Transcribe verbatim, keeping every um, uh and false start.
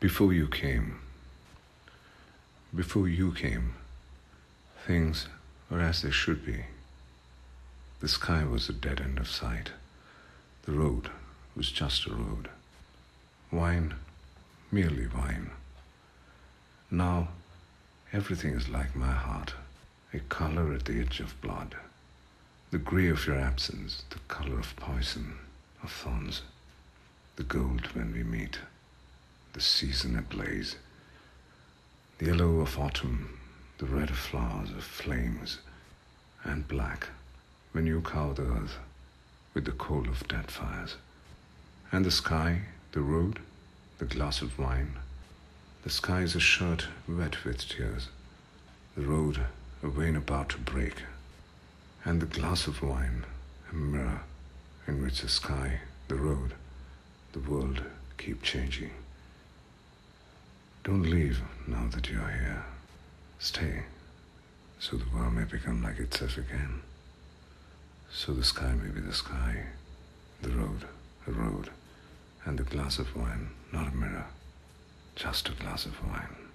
Before you came, before you came, things were as they should be. The sky was a dead end of sight. The road was just a road. Wine, merely wine. Now, everything is like my heart, a color at the edge of blood. The grey of your absence, the color of poison, of thorns. The gold when we meet. The season ablaze, the yellow of autumn, the red of flowers, of flames, and black when you cow the earth with the coal of dead fires, and the sky, the road, the glass of wine. The sky is a shirt wet with tears, the road a vein about to break, and the glass of wine a mirror in which the sky, the road, the world keep changing. Don't leave now that you are here. Stay, so the world may become like itself again. So the sky may be the sky, the road, a road, and the glass of wine, not a mirror, just a glass of wine.